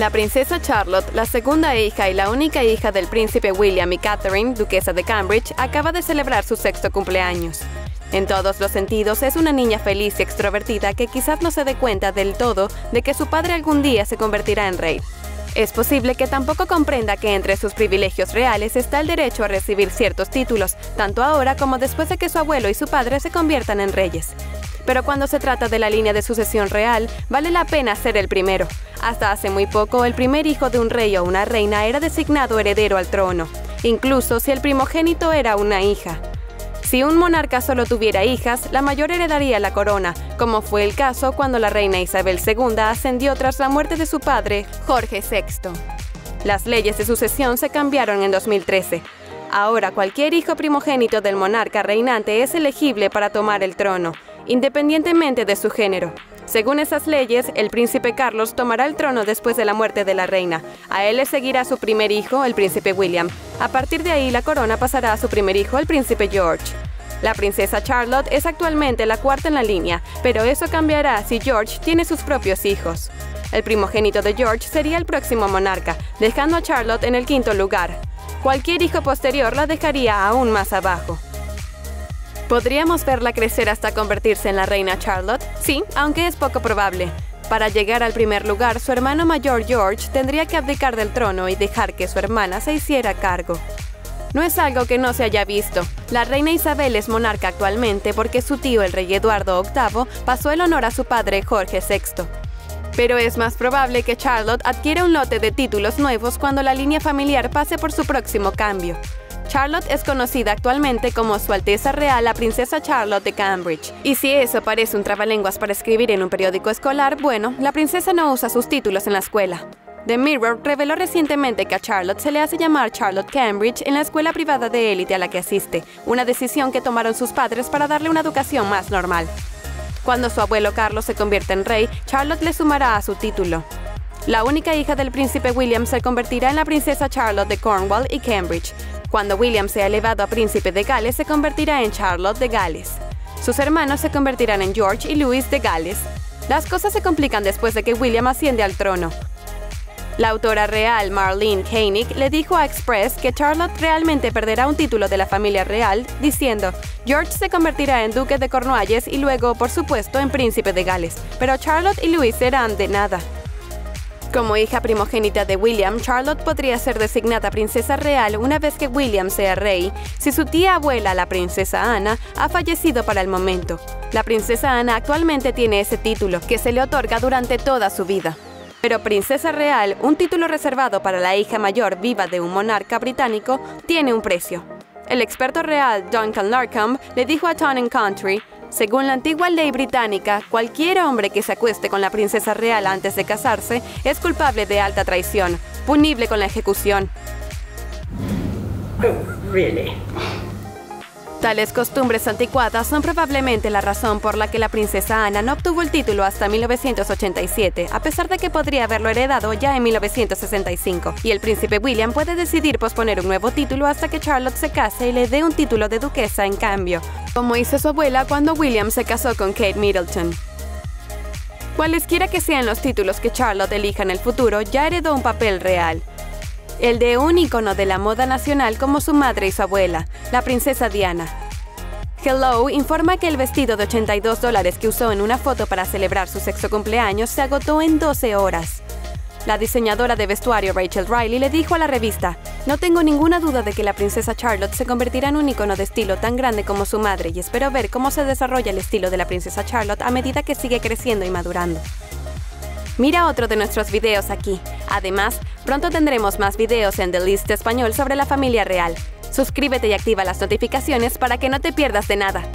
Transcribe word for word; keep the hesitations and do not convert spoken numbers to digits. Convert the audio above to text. La princesa Charlotte, la segunda hija y la única hija del príncipe William y Katherine, duquesa de Cambridge, acaba de celebrar su sexto cumpleaños. En todos los sentidos, es una niña feliz y extrovertida que quizás no se dé cuenta del todo de que su padre algún día se convertirá en rey. Es posible que tampoco comprenda que entre sus privilegios reales está el derecho a recibir ciertos títulos, tanto ahora como después de que su abuelo y su padre se conviertan en reyes. Pero cuando se trata de la línea de sucesión real, vale la pena ser el primero. Hasta hace muy poco, el primer hijo de un rey o una reina era designado heredero al trono, incluso si el primogénito era una hija. Si un monarca solo tuviera hijas, la mayor heredaría la corona, como fue el caso cuando la reina Isabel segunda ascendió tras la muerte de su padre, Jorge sexto. Las leyes de sucesión se cambiaron en dos mil trece. Ahora cualquier hijo primogénito del monarca reinante es elegible para tomar el trono, independientemente de su género. Según esas leyes, el príncipe Carlos tomará el trono después de la muerte de la reina. A él le seguirá su primer hijo, el príncipe William. A partir de ahí, la corona pasará a su primer hijo, el príncipe George. La princesa Charlotte es actualmente la cuarta en la línea, pero eso cambiará si George tiene sus propios hijos. El primogénito de George sería el próximo monarca, dejando a Charlotte en el quinto lugar. Cualquier hijo posterior la dejaría aún más abajo. ¿Podríamos verla crecer hasta convertirse en la reina Charlotte? Sí, aunque es poco probable. Para llegar al primer lugar, su hermano mayor George tendría que abdicar del trono y dejar que su hermana se hiciera cargo. No es algo que no se haya visto. La reina Isabel es monarca actualmente porque su tío, el rey Eduardo octavo, pasó el honor a su padre Jorge sexto. Pero es más probable que Charlotte adquiera un lote de títulos nuevos cuando la línea familiar pase por su próximo cambio. Charlotte es conocida actualmente como Su Alteza Real la Princesa Charlotte de Cambridge. Y si eso parece un trabalenguas para escribir en un periódico escolar, bueno, la princesa no usa sus títulos en la escuela. The Mirror reveló recientemente que a Charlotte se le hace llamar Charlotte Cambridge en la escuela privada de élite a la que asiste, una decisión que tomaron sus padres para darle una educación más normal. Cuando su abuelo Carlos se convierta en rey, Charlotte le sumará a su título. La única hija del príncipe William se convertirá en la princesa Charlotte de Cornwall y Cambridge. Cuando William sea elevado a príncipe de Gales, se convertirá en Charlotte de Gales. Sus hermanos se convertirán en George y Louis de Gales. Las cosas se complican después de que William asciende al trono. La autora real Marlene Koenig le dijo a Express que Charlotte realmente perderá un título de la familia real, diciendo: George se convertirá en duque de Cornualles y luego, por supuesto, en príncipe de Gales, pero Charlotte y Louis serán de nada. Como hija primogénita de William, Charlotte podría ser designada princesa real una vez que William sea rey, si su tía abuela, la princesa Ana, ha fallecido para el momento. La princesa Ana actualmente tiene ese título, que se le otorga durante toda su vida. Pero princesa real, un título reservado para la hija mayor viva de un monarca británico, tiene un precio. El experto real Duncan Larcombe le dijo a Town and Country: según la antigua ley británica, cualquier hombre que se acueste con la princesa real antes de casarse es culpable de alta traición, punible con la ejecución. Oh, really? Tales costumbres anticuadas son probablemente la razón por la que la princesa Ana no obtuvo el título hasta mil novecientos ochenta y siete, a pesar de que podría haberlo heredado ya en mil novecientos sesenta y cinco, y el príncipe William puede decidir posponer un nuevo título hasta que Charlotte se case y le dé un título de duquesa en cambio, como hizo su abuela cuando William se casó con Kate Middleton. Cualesquiera que sean los títulos que Charlotte elija en el futuro, ya heredó un papel real. El de un ícono de la moda nacional como su madre y su abuela, la princesa Diana. Hello informa que el vestido de ochenta y dos dólares que usó en una foto para celebrar su sexto cumpleaños se agotó en doce horas. La diseñadora de vestuario Rachel Riley le dijo a la revista: no tengo ninguna duda de que la princesa Charlotte se convertirá en un ícono de estilo tan grande como su madre y espero ver cómo se desarrolla el estilo de la princesa Charlotte a medida que sigue creciendo y madurando. Mira otro de nuestros videos aquí. Además, pronto tendremos más videos en The List Español sobre la familia real. Suscríbete y activa las notificaciones para que no te pierdas de nada.